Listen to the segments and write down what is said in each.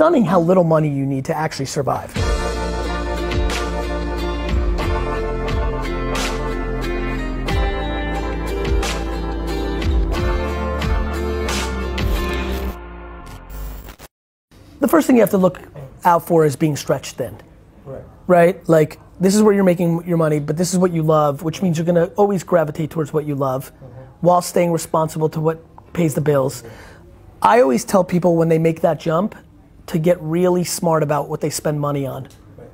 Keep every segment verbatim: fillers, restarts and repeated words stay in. stunning how little money you need to actually survive. The first thing you have to look out for is being stretched thin, right? Right? Like, this is where you're making your money, but this is what you love, which means you're gonna always gravitate towards what you love, mm-hmm. while staying responsible to what pays the bills. Mm-hmm. I always tell people when they make that jump to get really smart about what they spend money on. Right.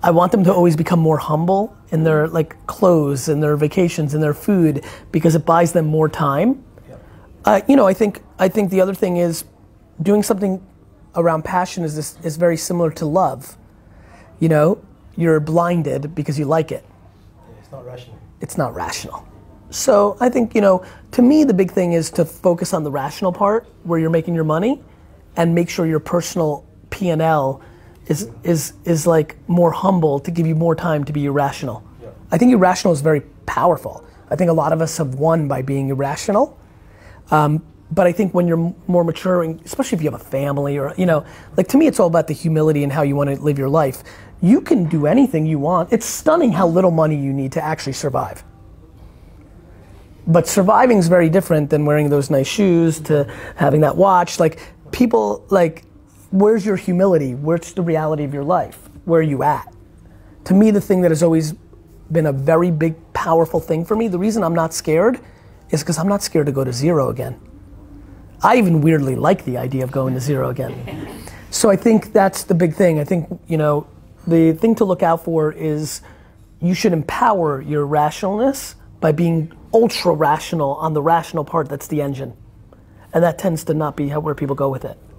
I want them to always become more humble in their like clothes and their vacations and their food, because it buys them more time. Yeah. Uh, you know, I think I think the other thing is doing something around passion is this, is very similar to love. You know, you're blinded because you like it. It's not rational. It's not rational. So I think, you know, to me the big thing is to focus on the rational part where you're making your money, and make sure your personal P and L is is is like more humble to give you more time to be irrational. Yeah. I think irrational is very powerful. I think a lot of us have won by being irrational. Um, But I think when you're more mature, and especially if you have a family or, you know, like to me it's all about the humility and how you want to live your life. You can do anything you want. It's stunning how little money you need to actually survive. But surviving is very different than wearing those nice shoes to having that watch. Like people, like, where's your humility? Where's the reality of your life? Where are you at? To me, the thing that has always been a very big, powerful thing for me, the reason I'm not scared is because I'm not scared to go to zero again. I even weirdly like the idea of going to zero again. So I think that's the big thing. I think, you know, the thing to look out for is you should empower your rationalness by being ultra rational on the rational part that's the engine. And that tends to not be how, where people go with it.